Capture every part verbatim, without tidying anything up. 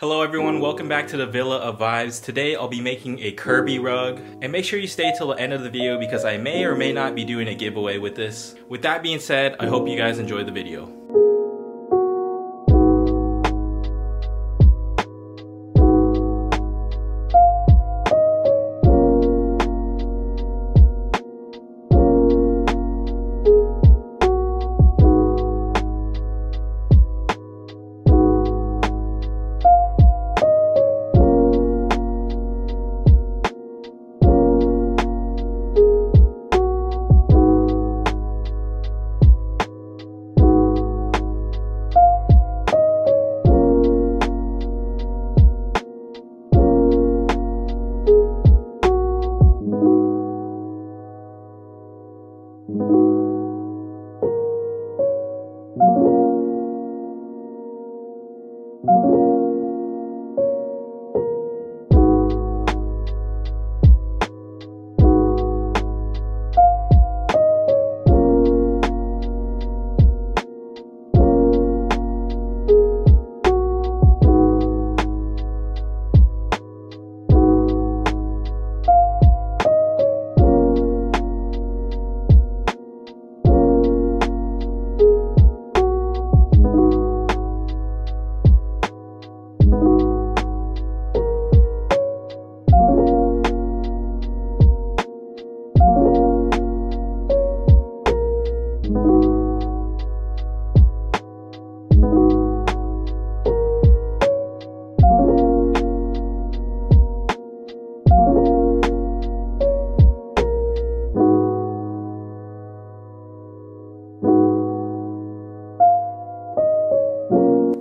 Hello everyone, welcome back to the Villa of Vibes. Today I'll be making a Kirby rug, and make sure you stay till the end of the video because I may or may not be doing a giveaway with this. With that being said, I hope you guys enjoy the video.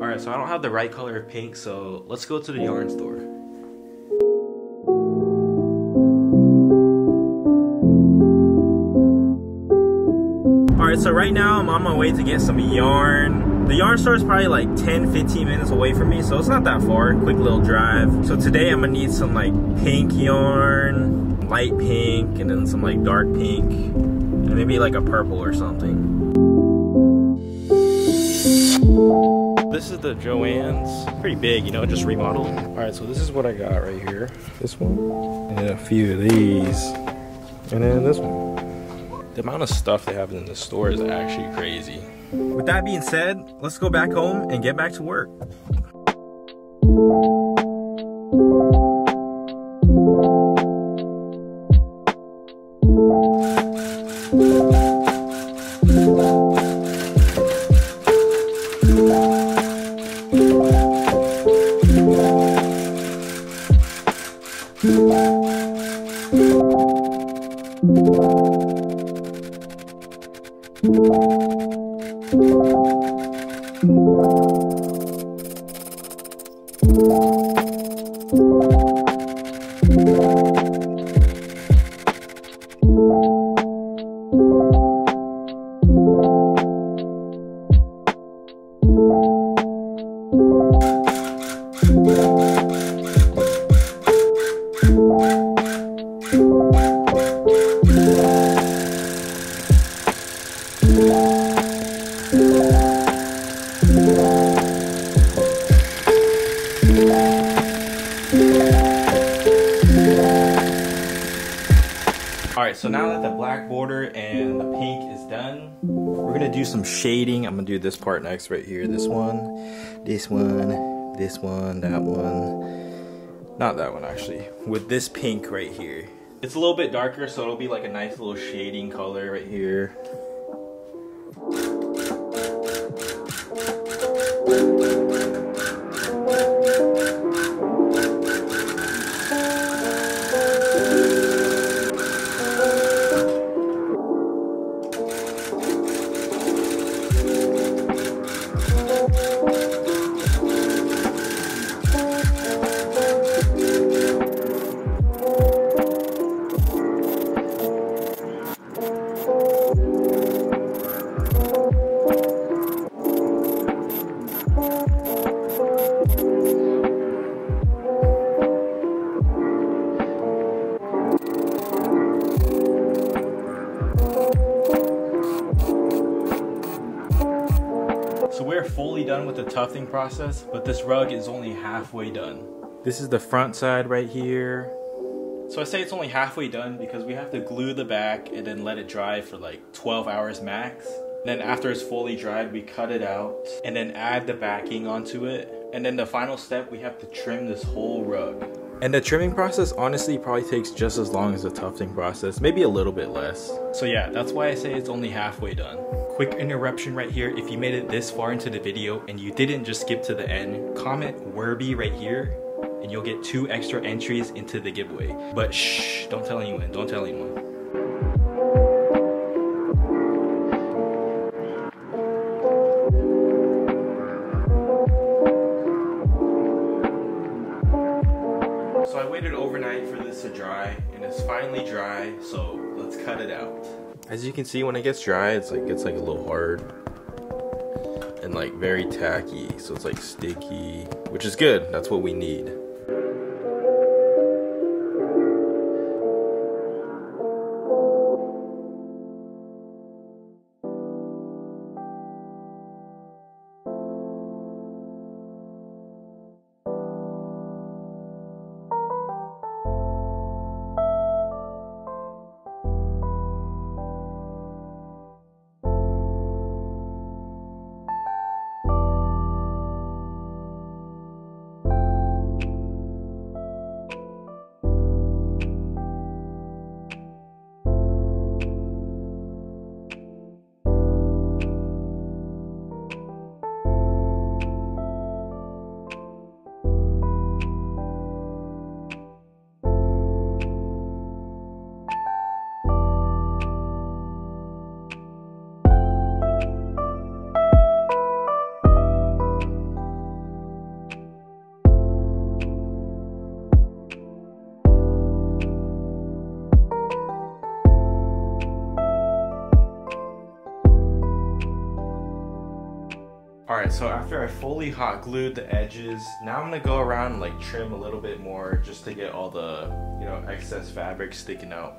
Alright, so I don't have the right color of pink, so let's go to the yarn store. Alright, so right now I'm on my way to get some yarn. The yarn store is probably like ten fifteen minutes away from me, so it's not that far. Quick little drive. So today I'm gonna need some like pink yarn, light pink, and then some like dark pink, and maybe like a purple or something. This is the Joann's, pretty big, you know, just remodeled. All right, so this is what I got right here. This one, and then a few of these, and then this one. The amount of stuff they have in the store is actually crazy. With that being said, let's go back home and get back to work. Alright, so now that the black border and the pink is done, we're gonna do some shading. I'm gonna do this part next right here. This one, this one, this one, that one. Not that one actually, with this pink right here. It's a little bit darker, so it'll be like a nice little shading color right here. Thank you. tufting process, but this rug is only halfway done. This is the front side right here. So I say it's only halfway done because we have to glue the back and then let it dry for like twelve hours max. And then after it's fully dried, we cut it out and then add the backing onto it. And then the final step, we have to trim this whole rug. And the trimming process honestly probably takes just as long as the tufting process, maybe a little bit less. So yeah, that's why I say it's only halfway done. Quick interruption right here. If you made it this far into the video and you didn't just skip to the end, comment Werby right here and you'll get two extra entries into the giveaway. But shh, don't tell anyone, don't tell anyone. I waited overnight for this to dry, and it's finally dry, so let's cut it out. As you can see, when it gets dry, it's like it's like a little hard and like very tacky, so it's like sticky, which is good. That's what we need. Alright, so after I fully hot glued the edges, now I'm gonna go around and like trim a little bit more just to get all the, you know, excess fabric sticking out.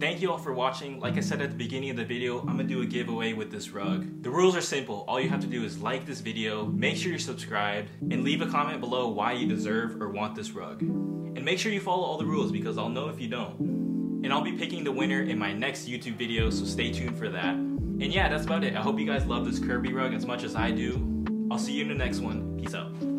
Thank you all for watching. Like I said at the beginning of the video, I'm gonna do a giveaway with this rug. The rules are simple. All you have to do is like this video, make sure you're subscribed, and leave a comment below why you deserve or want this rug. And make sure you follow all the rules because I'll know if you don't. And I'll be picking the winner in my next YouTube video, so stay tuned for that. And yeah, that's about it. I hope you guys love this Kirby rug as much as I do. I'll see you in the next one. Peace out.